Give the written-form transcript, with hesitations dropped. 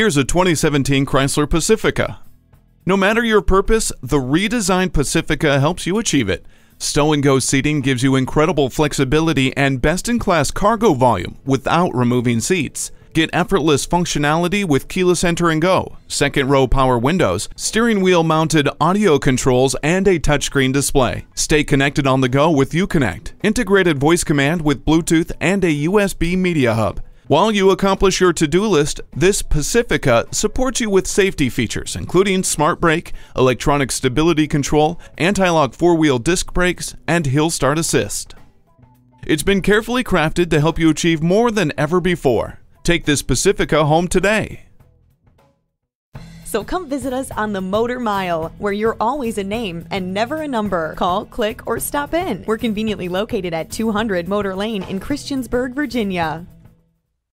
Here's a 2017 Chrysler Pacifica. No matter your purpose, the redesigned Pacifica helps you achieve it. Stow-and-go seating gives you incredible flexibility and best-in-class cargo volume without removing seats. Get effortless functionality with keyless enter and go, second-row power windows, steering wheel-mounted audio controls, and a touchscreen display. Stay connected on the go with Uconnect, integrated voice command with Bluetooth and a USB media hub. While you accomplish your to-do list, this Pacifica supports you with safety features including smart brake, electronic stability control, anti-lock four-wheel disc brakes, and hill start assist. It's been carefully crafted to help you achieve more than ever before. Take this Pacifica home today. So come visit us on the Motor Mile, where you're always a name and never a number. Call, click, or stop in. We're conveniently located at 200 Motor Lane in Christiansburg, Virginia.